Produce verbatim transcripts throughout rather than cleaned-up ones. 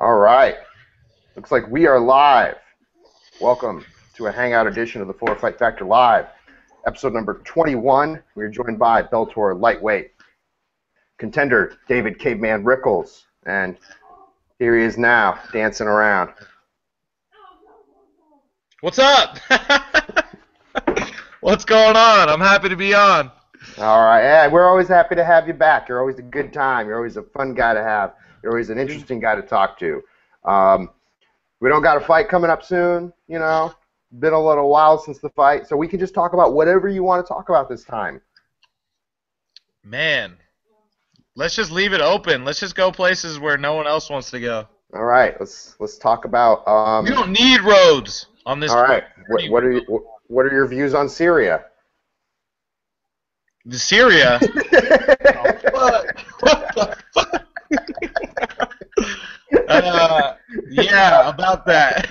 All right. Looks like we are live. Welcome to a hangout edition of the Fuller Fight Factor Live, episode number twenty-one. We're joined by Bellator lightweight contender David Caveman Rickels, and here he is now dancing around. What's up? What's going on? I'm happy to be on. All right. Yeah, we're always happy to have you back. You're always a good time. You're always a fun guy to have. You're always an interesting guy to talk to. Um, we don't got a fight coming up soon, you know. Been a little while since the fight, so we can just talk about whatever you want to talk about this time. Man, let's just leave it open. Let's just go places where no one else wants to go. All right. Let's let's talk about. Um, you don't need roads on this. All right. What, what are you, what are your views on Syria? The Syria. Oh, fuck. What the fuck? Uh, yeah, about that.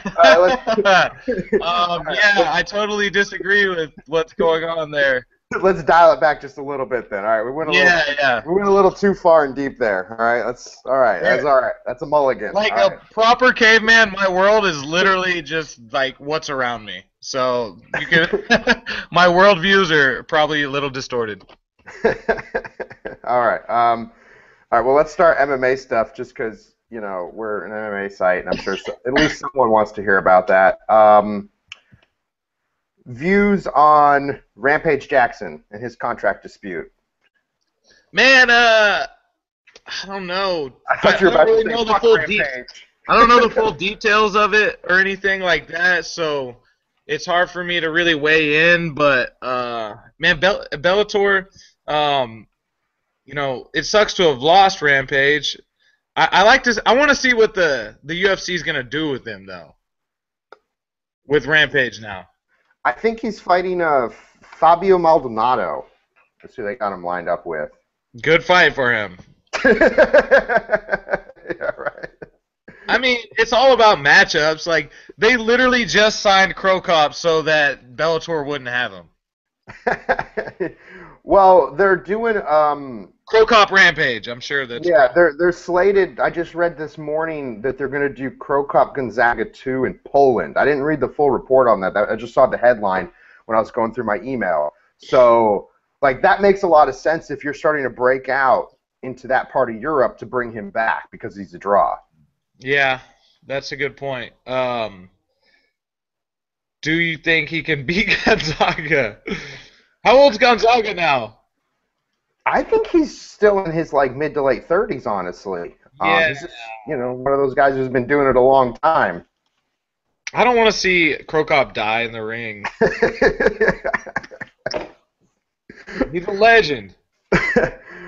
um, yeah, I totally disagree with what's going on there. Let's dial it back just a little bit then. All right, we went a yeah, little, yeah. We went a little too far and deep there. All right, that's all right. That's all right. That's a mulligan. Like all a right. proper caveman, my world is literally just like what's around me. So you can, my world views are probably a little distorted. All right. Um, all right. Well, let's start M M A stuff just because. You know, we're an M M A site, and I'm sure so, at least someone wants to hear about that. Um, views on Rampage Jackson and his contract dispute. Man, uh, I don't know. I thought you were about to say fuck Rampage. I don't know the full details of it or anything like that, so it's hard for me to really weigh in. But uh, man, Bell Bellator, um, you know, it sucks to have lost Rampage. I like to. I want to see what the the U F C is gonna do with him though. With Rampage now, I think he's fighting uh Fabio Maldonado. That's who they got him lined up with. Good fight for him. Yeah, right. I mean, it's all about matchups. Like they literally just signed Cro Cop so that Bellator wouldn't have him. Well, they're doing um. Cro Cop Rampage, I'm sure that's... Yeah, they're, they're slated. I just read this morning that they're going to do Cro Cop Gonzaga two in Poland. I didn't read the full report on that. I just saw the headline when I was going through my email. So, like, that makes a lot of sense if you're starting to break out into that part of Europe to bring him back because he's a draw. Yeah, that's a good point. Um, do you think he can beat Gonzaga? How old's Gonzaga now? I think he's still in his like mid to late thirties, honestly. Yeah. Um, he's just, you know, one of those guys who's been doing it a long time. I don't want to see Cro Cop die in the ring. He's a legend.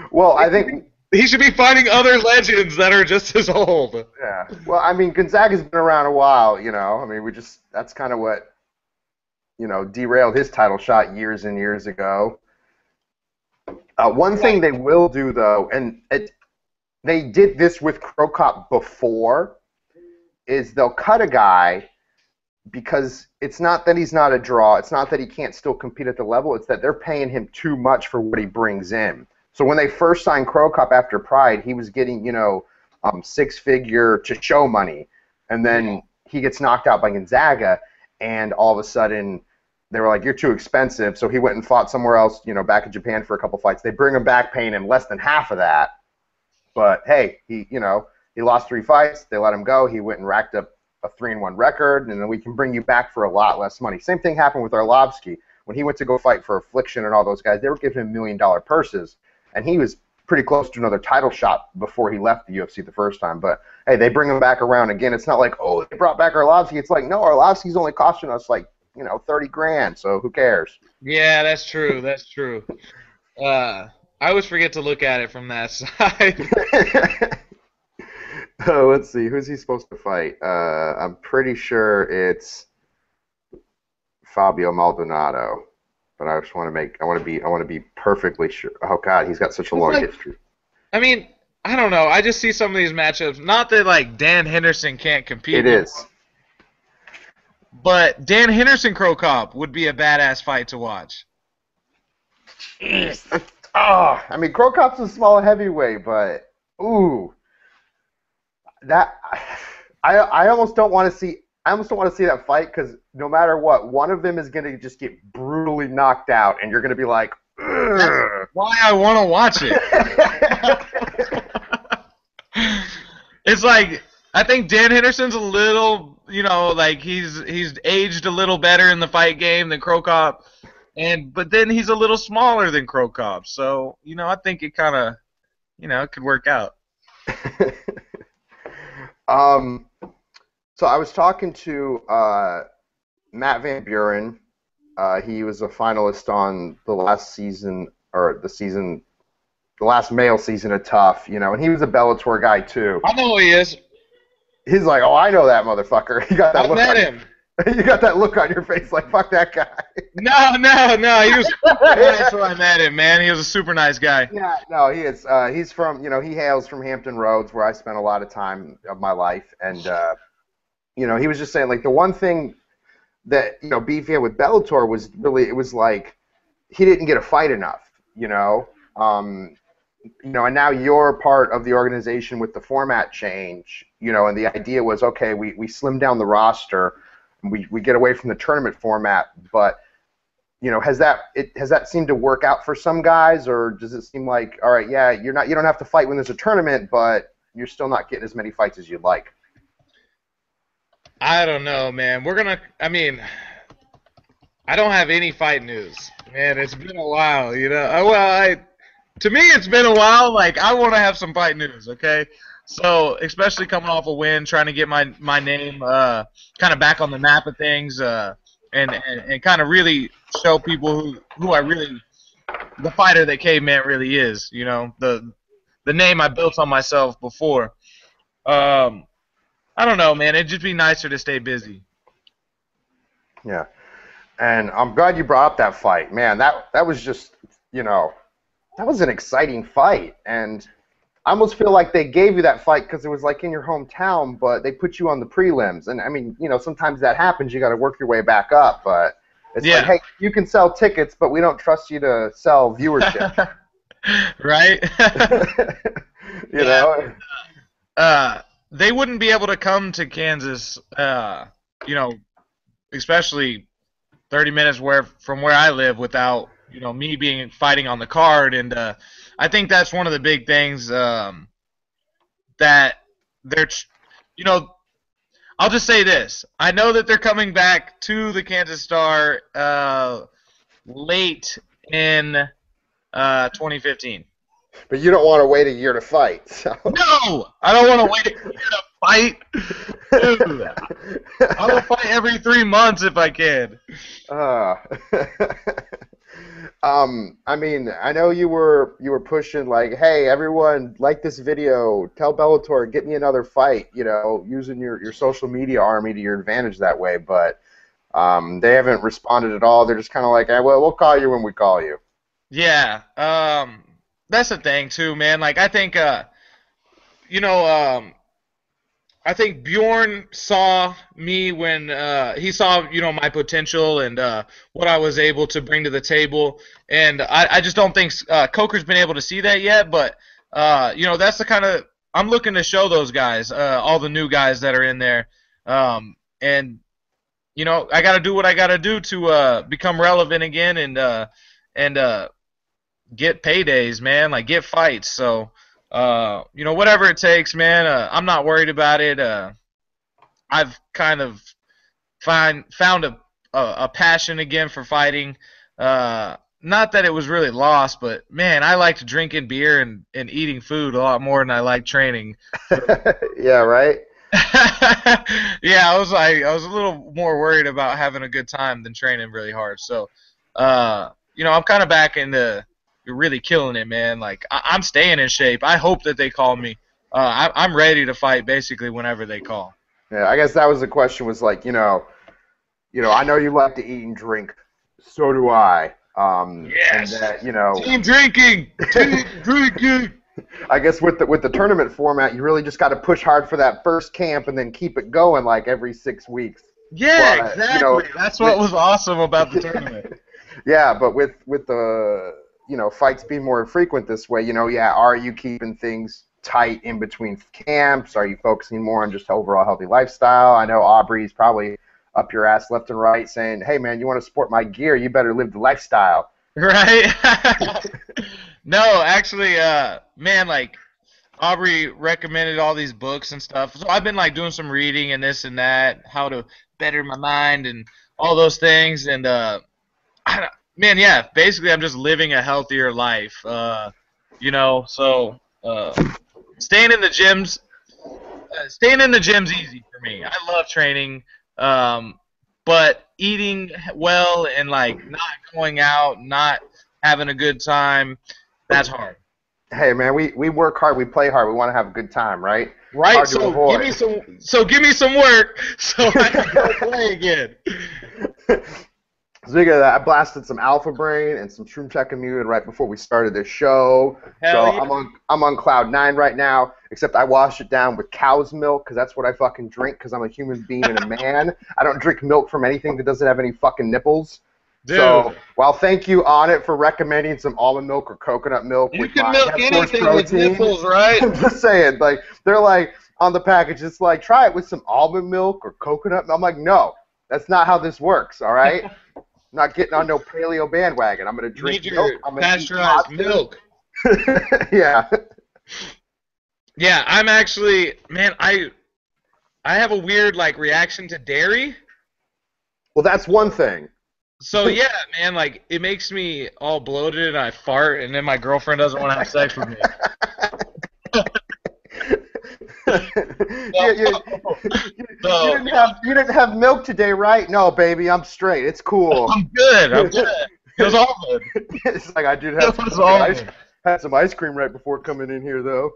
Well, I think he should be fighting other legends that are just as old. Yeah. Well, I mean, Gonzaga's been around a while, you know. I mean, we just that's kind of what you know derailed his title shot years and years ago. Uh, one thing they will do, though, and it, they did this with Cro Cop before, is they'll cut a guy because it's not that he's not a draw. It's not that he can't still compete at the level. It's that they're paying him too much for what he brings in. So when they first signed Cro Cop after Pride, he was getting, you know, um, six-figure to show money. And then he gets knocked out by Gonzaga, and all of a sudden... They were like, you're too expensive, so he went and fought somewhere else, you know, back in Japan for a couple fights. They bring him back paying him less than half of that. But, hey, he, you know, he lost three fights. They let him go. He went and racked up a three and one record, and then we can bring you back for a lot less money. Same thing happened with Arlovsky. When he went to go fight for Affliction and all those guys, they were giving him million-dollar purses, and he was pretty close to another title shot before he left the U F C the first time. But, hey, they bring him back around again. It's not like, oh, they brought back Arlovsky. It's like, no, Arlovsky's only costing us, like, you know, thirty grand. So who cares? Yeah, that's true. That's true. Uh, I always forget to look at it from that side. Oh, let's see. Who's he supposed to fight? Uh, I'm pretty sure it's Fabio Maldonado, but I just want to make. I want to be. I want to be perfectly sure. Oh God, he's got such a long like, history. I mean, I don't know. I just see some of these matchups. Not that like Dan Henderson can't compete. It is. But Dan Henderson Cro Cop would be a badass fight to watch. Oh, I mean, Cro Cop's a small heavyweight, but ooh, that I I almost don't want to see I almost don't want to see that fight, because no matter what, one of them is going to just get brutally knocked out, and you're going to be like, that's why I want to watch it. It's like, I think Dan Henderson's a little, you know, like he's he's aged a little better in the fight game than Cro Cop, and but then he's a little smaller than Cro Cop, so you know I think it kind of, you know, it could work out. um, so I was talking to uh, Matt Van Buren. Uh, he was a finalist on the last season, or the season, the last male season of Tough, you know, and he was a Bellator guy too. I know who he is. He's like, oh, I know that motherfucker. You got that I look met on him. Your, you got that look on your face, like fuck that guy. No, no, no. He was that's where I met him, man. He was a super nice guy. Yeah, no, he is. Uh, he's from, you know, he hails from Hampton Roads, where I spent a lot of time of my life, and uh, you know, he was just saying, like, the one thing that, you know, beef he had with Bellator was really, it was like he didn't get a fight enough, you know. Um, You know, and now you're part of the organization with the format change, you know, and the idea was, okay, we, we slim down the roster, and we, we get away from the tournament format, but, you know, has that it has that seemed to work out for some guys, or does it seem like, all right, yeah, you're not you don't have to fight when there's a tournament, but you're still not getting as many fights as you'd like? I don't know, man. We're gonna, I mean, I don't have any fight news, man. It's been a while, you know. I, well, I. To me, it's been a while. Like, I want to have some fight news, okay? So, especially coming off a win, trying to get my my name uh, kind of back on the map of things, uh, and, and and kind of really show people who who I really, the fighter that Caveman really is, you know, the the name I built on myself before. Um, I don't know, man. It'd just be nicer to stay busy. Yeah, and I'm glad you brought up that fight, man. That that was just, you know. That was an exciting fight, and I almost feel like they gave you that fight because it was like in your hometown, but they put you on the prelims. And I mean, you know, sometimes that happens. You got to work your way back up, but it's yeah. like, hey, you can sell tickets, but we don't trust you to sell viewership, right? You yeah. know, uh, they wouldn't be able to come to Kansas, uh, you know, especially thirty minutes where from where I live without. You know, me being fighting on the card, and uh, I think that's one of the big things um, that they're, you know, I'll just say this. I know that they're coming back to the Kansas Star uh, late in uh, twenty fifteen. But you don't want to wait a year to fight. So. No, I don't want to wait a year to fight. Dude, I will fight every three months if I can. Uh. Um, I mean, I know you were you were pushing like, hey, everyone, like this video, tell Bellator, get me another fight, you know, using your, your social media army to your advantage that way, but um, they haven't responded at all. They're just kind of like, hey, well, we'll call you when we call you. Yeah, um, that's the thing too, man. Like, I think, uh, you know, um, I think Bjorn saw me when uh, he saw, you know, my potential and uh, what I was able to bring to the table, and I, I just don't think uh, Coker's been able to see that yet. But uh, you know, that's the kind of I'm looking to show those guys, uh, all the new guys that are in there, um, and you know, I got to do what I got to do to uh, become relevant again and uh, and uh, get paydays, man, like get fights. So. Uh, you know, whatever it takes, man. Uh, I'm not worried about it. Uh, I've kind of find found a, a a passion again for fighting. Uh, not that it was really lost, but man, I liked drinking beer and and eating food a lot more than I liked training. Yeah, right. Yeah, I was like, I was a little more worried about having a good time than training really hard. So, uh, you know, I'm kind of back in the. You're really killing it, man. Like, I I'm staying in shape. I hope that they call me. Uh, I I'm ready to fight basically whenever they call. Yeah, I guess that was the question. Was like, you know, you know, I know you like to eat and drink. So do I. Um, yes. And that, you know, team drinking, team drinking. I guess with the with the tournament format, you really just got to push hard for that first camp and then keep it going like every six weeks. Yeah, but, exactly. You know, that's what was awesome about the tournament. Yeah, but with with the you know, fights being more infrequent this way, you know, yeah, are you keeping things tight in between camps? Are you focusing more on just overall healthy lifestyle? I know Aubrey's probably up your ass left and right saying, hey, man, you want to support my gear, you better live the lifestyle. Right? No, actually, uh, man, like, Aubrey recommended all these books and stuff. So I've been, like, doing some reading and this and that, how to better my mind and all those things. And, uh, I don't, man, yeah, basically I'm just living a healthier life, uh, you know. So uh, staying in the gyms, uh, staying in the gym's easy for me. I love training. Um, but eating well and, like, not going out, not having a good time, that's hard. Hey, man, we, we work hard, we play hard, we want to have a good time, right? Right, hard so to avoid. give me some so give me some work so I can go play again. Speaking of that, I blasted some Alpha Brain and some Shroom Tech Immune right before we started this show. Hell so yeah. I'm on I'm on cloud nine right now, except I wash it down with cow's milk because that's what I fucking drink because I'm a human being and a man. I don't drink milk from anything that doesn't have any fucking nipples. Dude. So, well, thank you, Onnit, for recommending some almond milk or coconut milk. You with can milk anything protein. with nipples, right? I'm just saying, like, they're like, on the package, it's like, try it with some almond milk or coconut milk. I'm like, no, that's not how this works, all right? I'm not getting on no paleo bandwagon. I'm going to drink you milk. I'm going to eat hot milk. Yeah. Yeah, I'm actually, man, I, I have a weird, like, reaction to dairy. Well, that's one thing. So, yeah, man, like, it makes me all bloated and I fart, and then my girlfriend doesn't want to have sex with me. you, you, so, you, didn't have, you didn't have milk today, right? No, baby, I'm straight. It's cool. I'm good. I'm good. It was all good. It's like I did have some, ice, had some ice cream right before coming in here, though.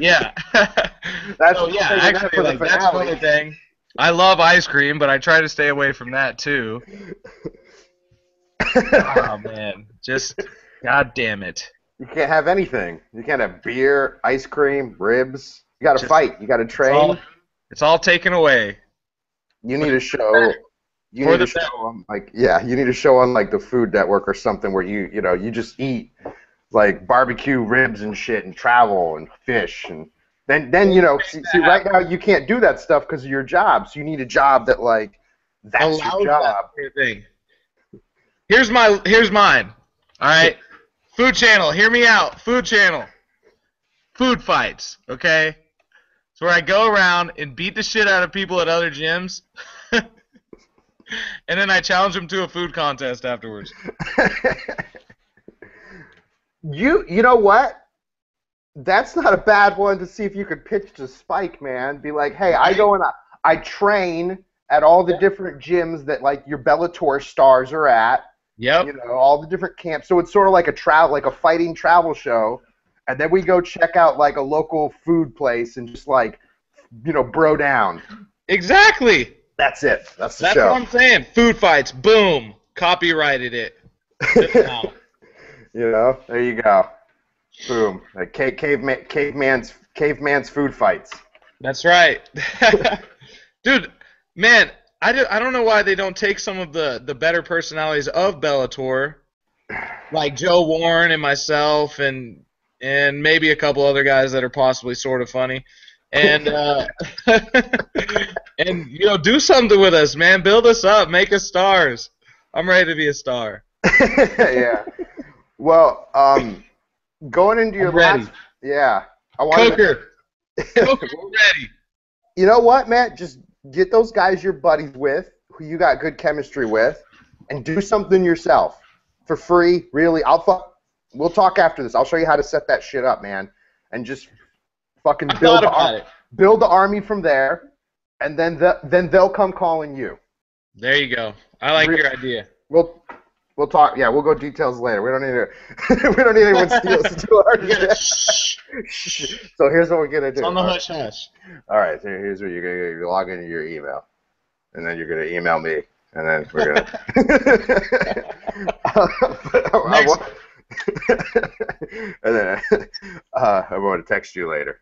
Yeah. That's so, yeah, actually, like, that's another thing. I love ice cream, but I try to stay away from that, too. Oh, man. Just, God damn it. You can't have anything. You can't have beer, ice cream, ribs. You got to fight. You got to train. It's all, it's all taken away. You need a show. You need a show on, like, yeah, you need a show on, like, the Food Network or something where you, you know, you just eat, like, barbecue ribs and shit and travel and fish. And then, then you know, see, see right now you can't do that stuff because of your job. So you need a job that, like, that's your job. Here's my here's mine. All right. Food Channel, hear me out. Food Channel. Food fights, okay? It's where I go around and beat the shit out of people at other gyms. And then I challenge them to a food contest afterwards. you you know what? That's not a bad one to see if you could pitch to Spike, man. Be like, "Hey, I go and I, I train at all the different gyms that, like, your Bellator stars are at." Yep. You know, all the different camps. So it's sort of like a travel, like a fighting travel show, and then we go check out, like, a local food place and just, like, you know, bro down. Exactly. That's it. That's the That's show. That's what I'm saying. Food fights. Boom. Copyrighted it. You know. There you go. Boom. Like cave, caveman, caveman's, caveman's food fights. That's right, dude. Man. I, do, I don't know why they don't take some of the, the better personalities of Bellator, like Joe Warren and myself and and maybe a couple other guys that are possibly sort of funny, and uh, and you know, do something with us, man. Build us up. Make us stars. I'm ready to be a star. Yeah. Well, um, going into your I'm last, ready. yeah, I want Coker. To... Coker, we're ready. You know what, Matt? Just get those guys you're buddies with, who you got good chemistry with, and do something yourself for free. Really, I'll fuck. We'll talk after this. I'll show you how to set that shit up, man, and just fucking build the army. Build the army from there, and then the, then they'll come calling you. There you go. I like really, your idea. We'll we'll talk. Yeah, we'll go details later. We don't need to. We don't need anyone steals to do our shit. Shh. So here's what we're gonna do. It's on the hush hush. All right, so here's what you're gonna do. You log into your email, and then you're gonna email me, and then we're gonna. I, and then uh, I'm gonna text you later.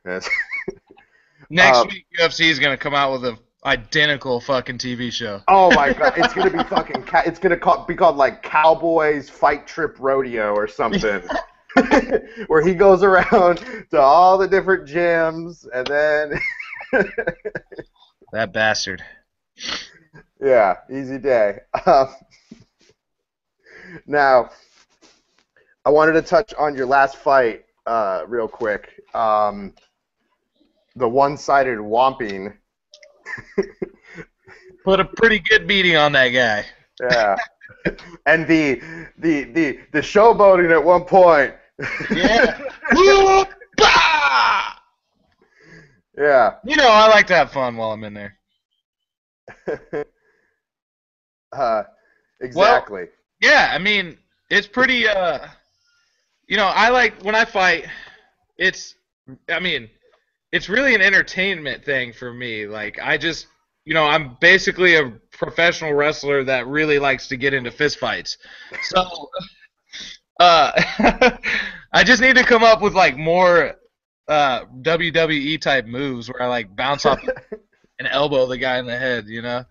Next um, week, U F C is gonna come out with an identical fucking T V show. Oh my god, it's gonna be fucking. It's gonna call, be called like Cowboys Fight Trip Rodeo or something. where he goes around to all the different gyms, and then that bastard. Yeah, easy day. Um, now, I wanted to touch on your last fight uh, real quick. Um, the one-sided whomping. Put a pretty good beating on that guy. Yeah. And the the the the showboating at one point. Yeah. Yeah. You know, I like to have fun while I'm in there. uh, exactly. Well, yeah, I mean, it's pretty. Uh, you know, I like when I fight. It's, I mean, it's really an entertainment thing for me. Like, I just. You know, I'm basically a professional wrestler that really likes to get into fistfights. So, uh, I just need to come up with, like, more uh, W W E-type moves where I, like, bounce off and elbow the guy in the head, you know?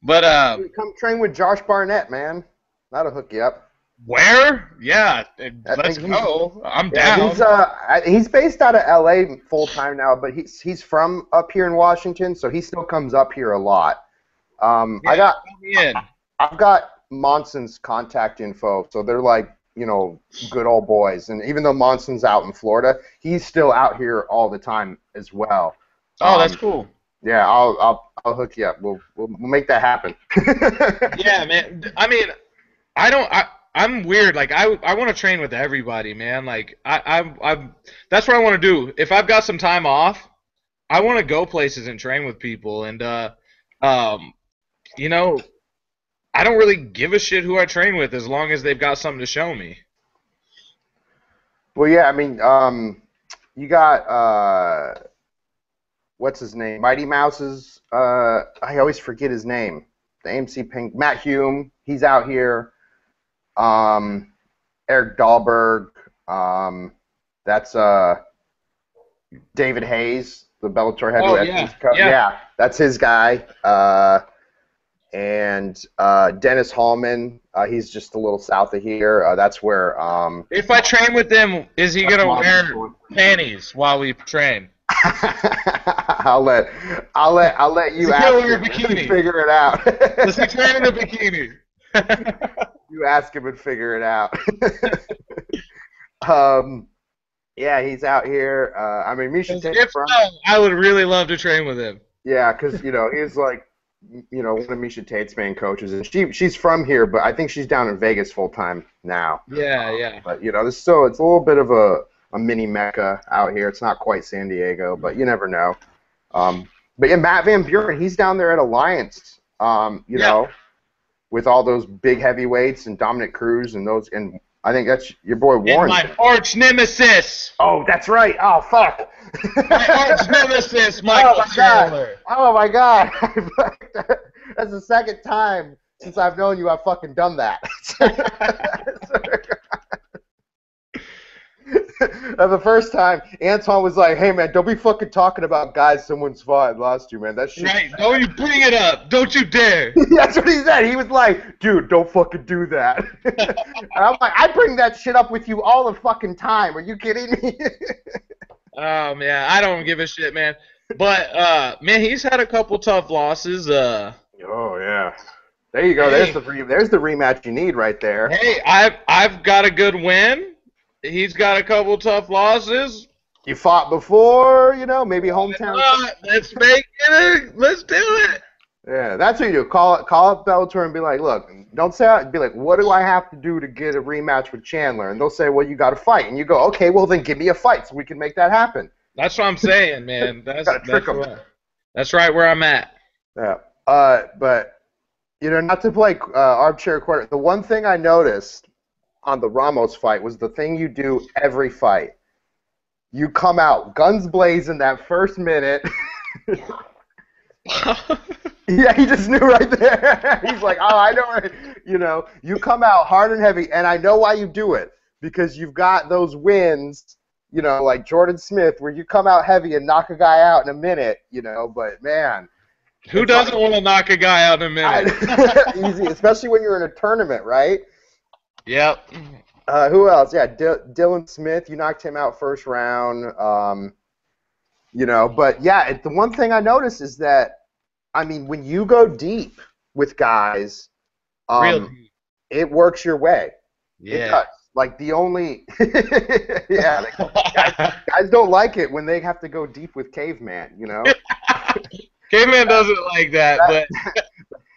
But uh, come train with Josh Barnett, man. That'll hook you up. Where? Yeah, let's go. I'm yeah, down. He's, uh, he's based out of L A full time now, but he's he's from up here in Washington, so he still comes up here a lot. Um, yeah, I got in. I've got Monson's contact info, so they're like, you know, good old boys. And even though Monson's out in Florida, he's still out here all the time as well. Oh, um, that's cool. Yeah, I'll I'll I'll hook you up. We'll we'll, we'll make that happen. Yeah, man. I mean, I don't. I, I'm weird. Like, I, I want to train with everybody, man. Like, I, I, I, that's what I want to do. If I've got some time off, I want to go places and train with people. And, uh, um, you know, I don't really give a shit who I train with as long as they've got something to show me. Well, yeah, I mean, um, you got, uh, what's his name? Mighty Mouse's, uh, I always forget his name. The A M C Pink, Matt Hume, he's out here. Um, Eric Dahlberg, um, that's uh, David Hayes, the Bellator heavyweight. Oh, yeah. Yeah. Yeah, that's his guy. Uh, and uh, Dennis Hallman, uh, he's just a little south of here. Uh, that's where. Um, if I train with him, is he gonna wear panties while we train? I'll let I'll let I'll let you ask him. Figure it out. Does he train in a bikini? You ask him and figure it out. um, yeah, he's out here. Uh, I mean, we should take from. I would really love to train with him. Yeah, because you know he's like, you know, one of Misha Tate's main coaches, and she she's from here, but I think she's down in Vegas full time now. Yeah, um, yeah. But you know, this so it's a little bit of a a mini Mecca out here. It's not quite San Diego, but you never know. Um, but yeah, Matt Van Buren, he's down there at Alliance. Um, you yeah. know. With all those big heavyweights and Dominic Cruz and those, and I think that's your boy Warren. And my arch nemesis. Oh, that's right. Oh, fuck. My arch nemesis, Michael Chandler. Oh, my God. Oh, my God. That's the second time since I've known you I've fucking done that. The first time, Anton was like, hey, man, don't be fucking talking about guys someone's fought lost you, man. That shit. Right. Don't you bring it up. Don't you dare. That's what he said. He was like, dude, don't fucking do that. And I'm like, I bring that shit up with you all the fucking time. Are you kidding me? Oh, man. I don't give a shit, man. But, uh, man, he's had a couple tough losses. Uh, oh, yeah. There you go. Hey. There's the re there's the rematch you need right there. Hey, I've, I've got a good win. He's got a couple tough losses. You fought before, you know, maybe hometown. Let's make it. Let's do it. Yeah, that's what you do. Call call up Bellator and be like, look, don't say that. Be like, what do I have to do to get a rematch with Chandler? And they'll say, well, you got to fight. And you go, okay, well then give me a fight so we can make that happen. That's what I'm saying, man. That's that's, trick that's, right. that's right where I'm at. Yeah, uh, but you know, not to play uh, armchair quarterback. The one thing I noticed on the Ramos fight was the thing you do every fight. You come out guns blazing that first minute. Yeah, he just knew right there. He's like, oh, I know it. You know, you come out hard and heavy, and I know why you do it, because you've got those wins, you know, like Jordan Smith, where you come out heavy and knock a guy out in a minute, you know, but man. Who doesn't like, want to knock a guy out in a minute? I, easy, especially when you're in a tournament, right? Yep. Uh, who else? Yeah, D Dylan Smith. You knocked him out first round. Um, you know, but yeah, it, the one thing I noticed is that, I mean, when you go deep with guys, um, Real deep. It works your way. Yeah. It does. Like the only, yeah, like, guys, guys don't like it when they have to go deep with Caveman. You know, Caveman doesn't like that, that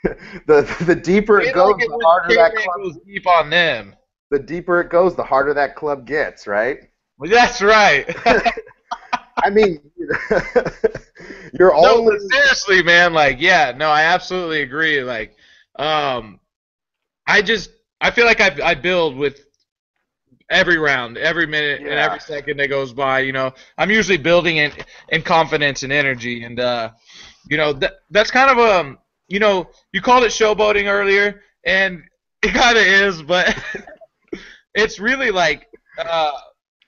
but the the deeper it goes, like it the harder that club goes deep on them. The deeper it goes, the harder that club gets, right? Well, that's right. I mean, you're no, only seriously, man. Like, yeah, no, I absolutely agree. Like, um, I just I feel like I I build with every round, every minute, yeah. and every second that goes by. You know, I'm usually building in in confidence and energy, and uh, you know, that that's kind of um, you know, you called it showboating earlier, and it kind of is, but. It's really like, uh,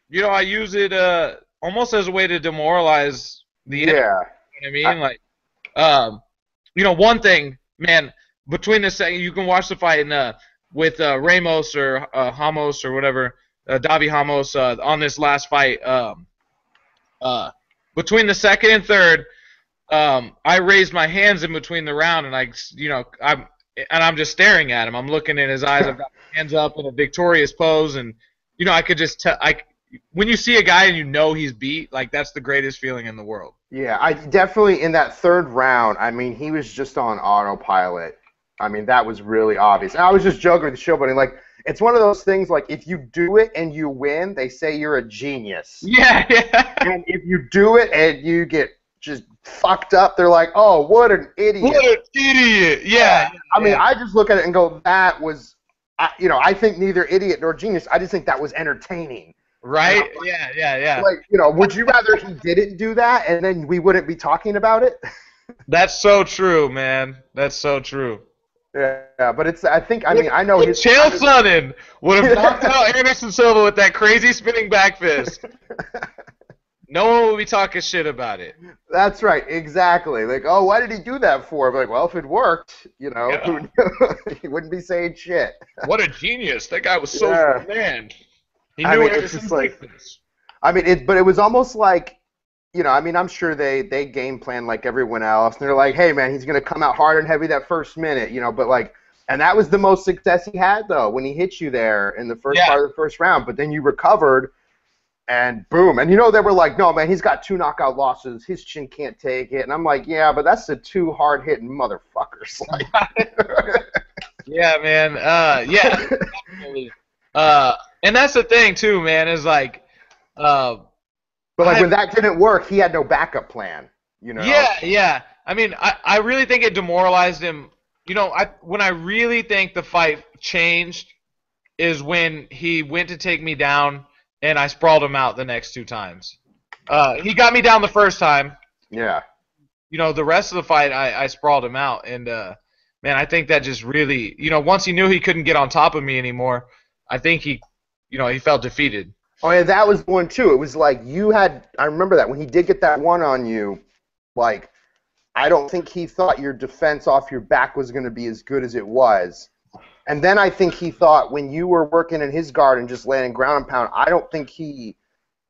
you know, I use it uh, almost as a way to demoralize the enemy. Yeah. You know what I mean? I, like, um, you know, one thing, man, between the second, you can watch the fight in, uh, with uh, Ramos or uh, Hamos or whatever, uh, Davi Ramos uh, on this last fight. Um, uh, between the second and third, um, I raised my hands in between the round, and I, you know, I'm. And I'm just staring at him. I'm looking in his eyes. I've got my hands up in a victorious pose, and you know I could just tell. I when you see a guy and you know he's beat, like that's the greatest feeling in the world. Yeah, I definitely in that third round. I mean, he was just on autopilot. I mean, that was really obvious. And I was just joking with the showboating. Like it's one of those things. Like if you do it and you win, they say you're a genius. Yeah, yeah. And if you do it and you get just fucked up, they're like, oh, what an idiot. What an idiot, yeah. yeah. I mean, yeah. I just look at it and go, that was, I, you know, I think neither idiot nor genius. I just think that was entertaining. Right? Like, yeah, yeah, yeah. Like, you know, would you rather he didn't do that and then we wouldn't be talking about it? That's so true, man. That's so true. Yeah, yeah, but it's, I think, I mean, I know. Chael Sonnen would have knocked out Anderson Silva with that crazy spinning back fist. No one will be talking shit about it. That's right, exactly. Like, oh, why did he do that for? I'm like, well, if it worked, you know, yeah. who knew? He wouldn't be saying shit. What a genius! That guy was so yeah. man. He knew I mean, it was just like. This. I mean, it, but it was almost like, you know, I mean, I'm sure they they game plan like everyone else, and they're like, hey, man, he's gonna come out hard and heavy that first minute, you know, but like. And that was the most success he had though when he hit you there in the first yeah. part of the first round. But then you recovered. And boom. And, you know, they were like, no, man, he's got two knockout losses. His chin can't take it. And I'm like, yeah, but that's the two hard-hitting motherfuckers. Yeah, man. Uh, yeah. uh, and that's the thing, too, man, is like uh, – But, like, I, when that didn't work, he had no backup plan, you know? Yeah, yeah. I mean, I, I really think it demoralized him. You know, I when I really think the fight changed is when he went to take me down – and I sprawled him out the next two times. Uh, he got me down the first time. Yeah. You know, the rest of the fight, I, I sprawled him out. And, uh, man, I think that just really, you know, once he knew he couldn't get on top of me anymore, I think he, you know, he felt defeated. Oh, yeah, that was one, too. It was like you had, I remember that. When he did get that one on you, like, I don't think he thought your defense off your back was going to be as good as it was. And then I think he thought when you were working in his guard and just landing ground and pound, I don't think he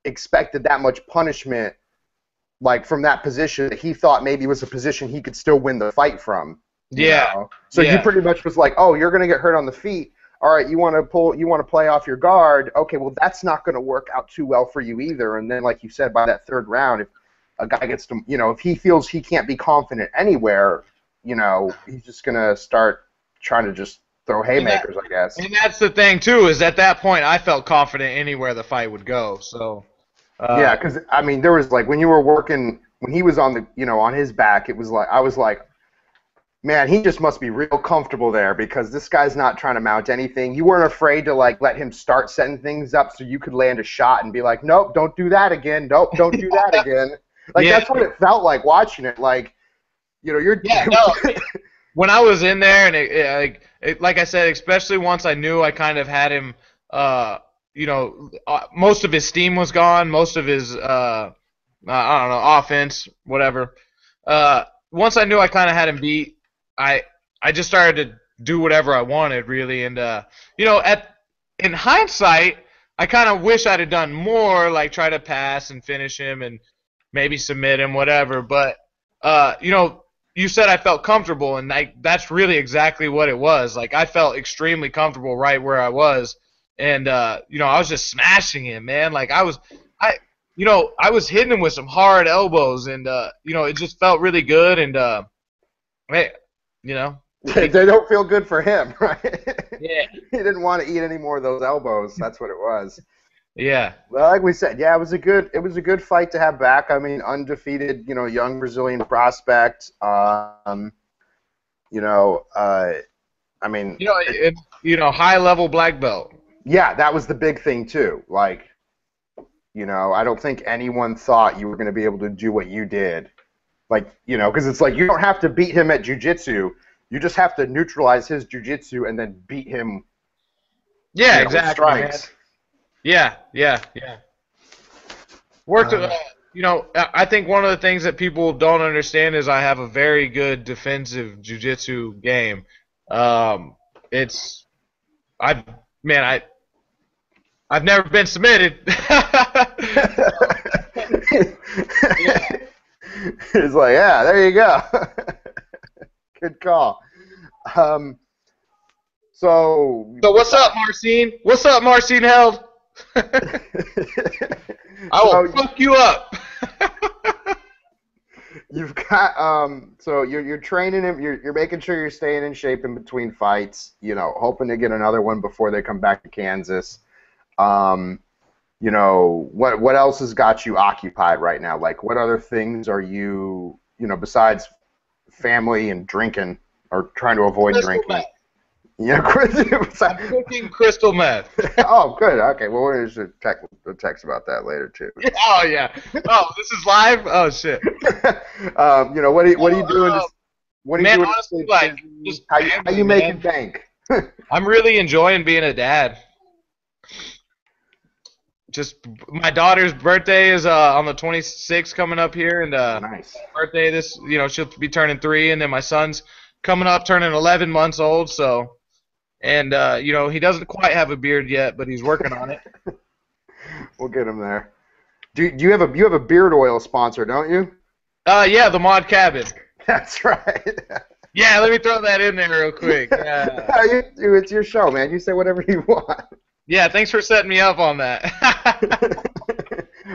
expected that much punishment, like from that position that he thought maybe was a position he could still win the fight from. Yeah. Know? So yeah. you pretty much was like, oh, you're gonna get hurt on the feet. All right, you want to pull, you want to play off your guard. Okay, well that's not gonna work out too well for you either. And then, like you said, by that third round, if a guy gets to, you know, if he feels he can't be confident anywhere, you know, he's just gonna start trying to just throw haymakers, that, I guess. And that's the thing, too, is at that point I felt confident anywhere the fight would go. So uh, yeah, because I mean, there was like when you were working, when he was on the, you know, on his back, it was like I was like, man, he just must be real comfortable there because this guy's not trying to mount anything. You weren't afraid to like let him start setting things up so you could land a shot and be like, nope, don't do that again. Nope, don't do that again. Like yeah. that's what it felt like watching it. Like, you know, you're yeah. No. When I was in there, and it, it, like, it, like I said, especially once I knew I kind of had him, uh, you know, uh, most of his steam was gone, most of his, uh, I don't know, offense, whatever. Uh, once I knew I kind of had him beat, I I just started to do whatever I wanted, really. And, uh, you know, at in hindsight, I kind of wish I'd have done more, like try to pass and finish him and maybe submit him, whatever. But, uh, you know, you said I felt comfortable, and I, that's really exactly what it was. Like, I felt extremely comfortable right where I was, and, uh, you know, I was just smashing him, man. Like, I was – I, you know, I was hitting him with some hard elbows, and, uh, you know, it just felt really good, and, uh, hey, you know. They don't feel good for him, right? Yeah. He didn't want to eat any more of those elbows. That's what it was. Yeah. Well, like we said, yeah, it was a good it was a good fight to have back. I mean, undefeated, you know, young Brazilian prospect. Um, you know, uh, I mean, you know, it, you know, high level black belt. Yeah, that was the big thing too. Like, you know, I don't think anyone thought you were going to be able to do what you did. Like, you know, because it's like you don't have to beat him at jiu-jitsu. You just have to neutralize his jiu-jitsu and then beat him. Yeah, you know, exactly. With strikes. Yeah, yeah, yeah. Worked, uh, uh, you know, I think one of the things that people don't understand is I have a very good defensive jiu-jitsu game. Um, it's, I, man, I, I've never been submitted. Yeah. It's like, yeah, there you go. Good call. Um, so. So what's up, Marcin? What's up, Marcin Held? I will so, fuck you up. You've got um. So you're you're training him. You're you're making sure you're staying in shape in between fights. You know, hoping to get another one before they come back to Kansas. Um, you know, what what else has got you occupied right now? Like, what other things are you you know besides family and drinking, or trying to avoid crystal drinking. Meth. Yeah, I'm cooking crystal meth. Oh, good. Okay. Well, we're just a text, a text about that later too. Oh yeah. Oh, this is live. Oh shit. um, you know what? Are, what are you doing? Uh, what are man, you doing? Honestly, like, just how, family, how you making bank? I'm really enjoying being a dad. Just my daughter's birthday is uh, on the twenty-sixth coming up here, and uh, nice birthday. This you know she'll be turning three, and then my son's coming up turning eleven months old. So, and uh, you know he doesn't quite have a beard yet, but he's working on it. We'll get him there. Do, do you have a you have a beard oil sponsor, don't you? Uh, yeah, the Mod Cabin. That's right. Yeah, let me throw that in there real quick. Yeah. No, it's your show, man. You say whatever you want. Yeah, thanks for setting me up on that.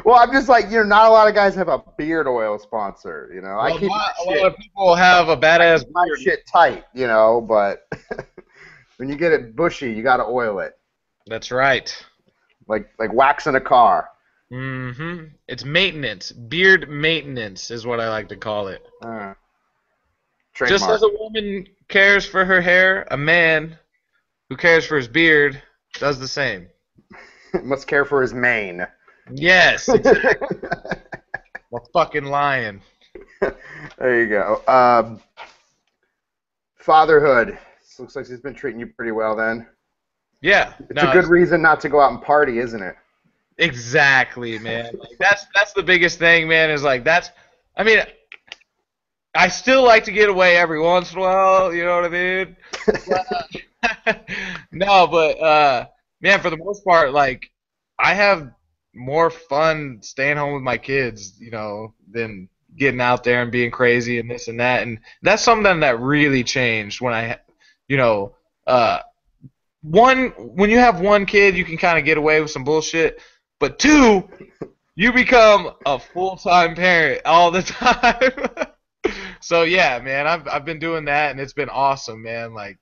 Well, I'm just like, you know, not a lot of guys have a beard oil sponsor, you know. Well, I keep my, my shit, a lot of people have a badass beard. My shit tight, you know, but when you get it bushy, you got to oil it. That's right. Like like waxing a car. Mm-hmm. It's maintenance. Beard maintenance is what I like to call it. Uh, just as a woman cares for her hair, a man who cares for his beard does the same. Must care for his mane. Yes. Exactly. A fucking lion. There you go. Um, fatherhood. This looks like he's been treating you pretty well then. Yeah. It's no, a good it's... reason not to go out and party, isn't it? Exactly, man. Like, that's that's the biggest thing, man. Is like that's. I mean, I still like to get away every once in a while. You know what I mean? But, uh, no, but uh, man, for the most part, like I have more fun staying home with my kids, you know, than getting out there and being crazy and this and that. And that's something that really changed when I, you know, uh, one when you have one kid, you can kind of get away with some bullshit, but two, you become a full-time parent all the time. So yeah, man, I've I've been doing that, and it's been awesome, man. Like.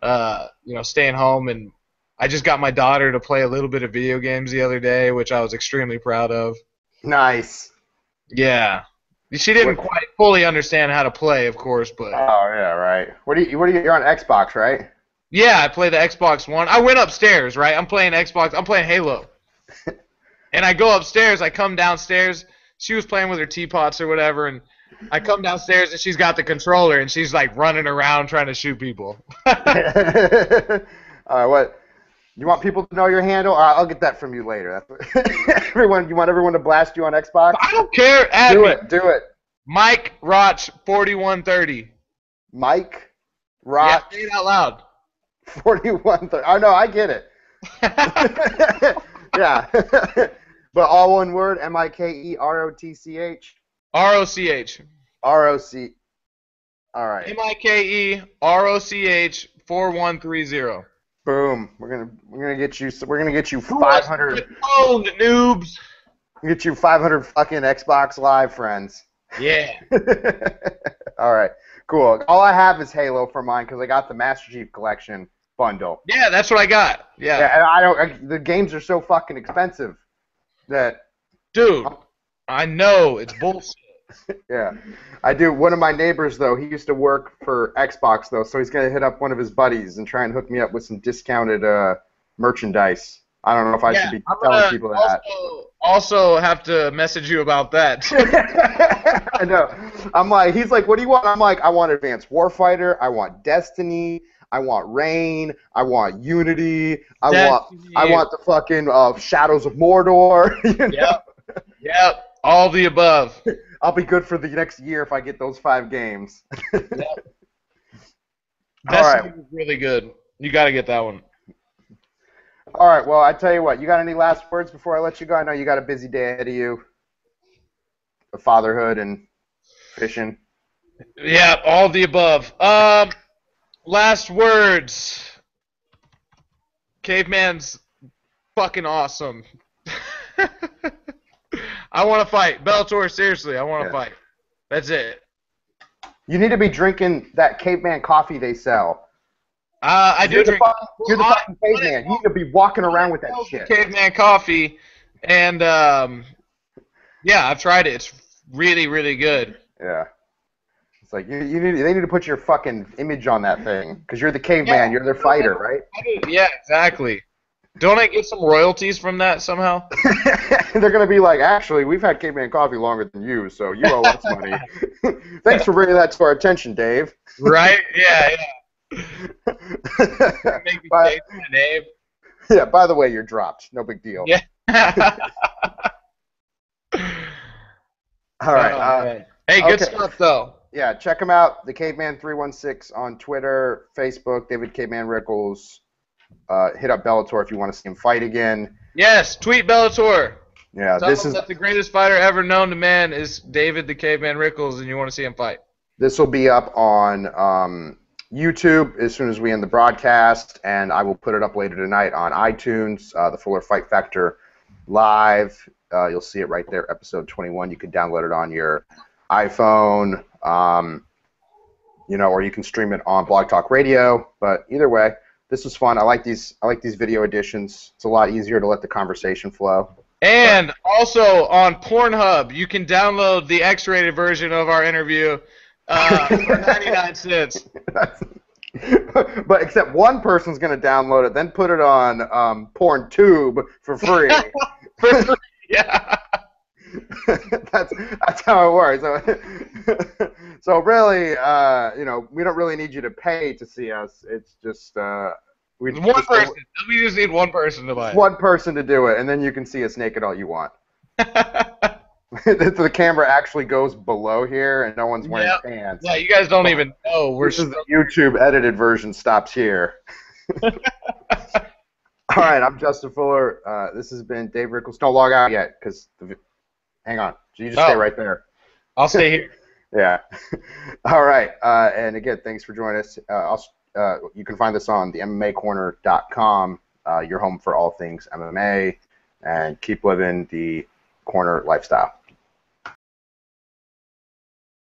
Uh, you know, staying home, and I just got my daughter to play a little bit of video games the other day, which I was extremely proud of. Nice. Yeah, she didn't what? quite fully understand how to play, of course, but. Oh yeah, right. What do you? What do you? You're on Xbox, right? Yeah, I play the Xbox One. I went upstairs, right? I'm playing Xbox. I'm playing Halo. And I go upstairs. I come downstairs. She was playing with her teapots or whatever, and. I come downstairs and she's got the controller and she's like running around trying to shoot people. All right, what? You want people to know your handle? All right, I'll get that from you later. Everyone, you want everyone to blast you on Xbox? I don't care. Add do me. it. Do it. Mike Roch forty-one thirty. Mike Roch. Yeah, say it out loud. forty-one thirty. Oh no, I get it. Yeah. But all one word, M I K E R O T C H. R O C H. R O C. All right. M I K E R O C H four one three zero. Boom. We're gonna we're gonna get you we're gonna get you five hundred owned noobs. Get you five hundred fucking Xbox Live friends. Yeah. All right. Cool. All I have is Halo for mine because I got the Master Chief Collection bundle. Yeah, that's what I got. Yeah. Yeah, and I don't. I, the games are so fucking expensive that. Dude, I'm, I know it's bullshit. Yeah, I do. One of my neighbors though, he used to work for Xbox though, so he's gonna hit up one of his buddies and try and hook me up with some discounted uh, merchandise. I don't know if I yeah, should be I'm telling people that. Also, also have to message you about that. I know. I'm like, he's like, what do you want? I'm like, I want Advanced Warfighter. I want Destiny. I want Rain. I want Unity. I Destiny. want I want the fucking uh, Shadows of Mordor. Yep. Know? Yep. All the above. I'll be good for the next year if I get those five games. Yep. All right. Destiny was really good. You got to get that one. All right, well, I tell you what, you got any last words before I let you go? I know you got a busy day ahead of you, the fatherhood and fishing. Yeah, all the above. Um, last words. Caveman's fucking awesome. I want to fight. Bellator, seriously, I want to yeah. fight. That's it. You need to be drinking that Caveman coffee they sell. Uh, I do you're drink. The fucking, you're the fucking caveman. You need to be walking around with that shit. Caveman coffee, and um, yeah, I've tried it. It's really, really good. Yeah, it's like you, you need. They need to put your fucking image on that thing because you're the caveman. Yeah, you're their fighter, right? Yeah, exactly. Don't I get some royalties from that somehow? They're gonna be like, actually, we've had Caveman coffee longer than you, so you owe us money. Thanks for bringing that to our attention, Dave. Right? Yeah. Yeah. by, yeah, by the way, you're dropped. No big deal. Yeah. All right. Uh, hey, good okay. stuff, though. Yeah, check them out. The Caveman three one six on Twitter, Facebook, David Caveman Rickels. Uh, hit up Bellator if you want to see him fight again. Yes, tweet Bellator. Yeah, Tell this is that the greatest fighter ever known to man is David the Caveman Rickels, and you want to see him fight. This will be up on. Um, YouTube as soon as we end the broadcast, and I will put it up later tonight on iTunes, uh, the Fuller Fight Factor Live. Uh, you'll see it right there, episode twenty-one. You can download it on your iPhone, um, you know, or you can stream it on Blog Talk Radio. But either way, this was fun. I like these. I like these video editions. It's a lot easier to let the conversation flow. And also on Pornhub, you can download the X-rated version of our interview. Uh, for ninety-nine cents. But except one person's going to download it, then put it on um, PornTube for free. For free, yeah. that's, that's how it works. So, so really, uh, you know, we don't really need you to pay to see us. It's just uh, we one just person. We just need one person to buy it. One person to do it, and then you can see us naked all you want. The camera actually goes below here, and no one's wearing yep. pants. Yeah, you guys don't but even know. We're this is the YouTube edited version stops here. All right, I'm Justin Fuller. Uh, this has been Dave Rickels. Don't log out yet, because hang on. So you just oh. stay right there. I'll stay here. Yeah. All right. Uh, and again, thanks for joining us. Uh, I'll, uh, you can find this on the M M A corner dot com, uh, your home for all things M M A, and keep living the corner lifestyle.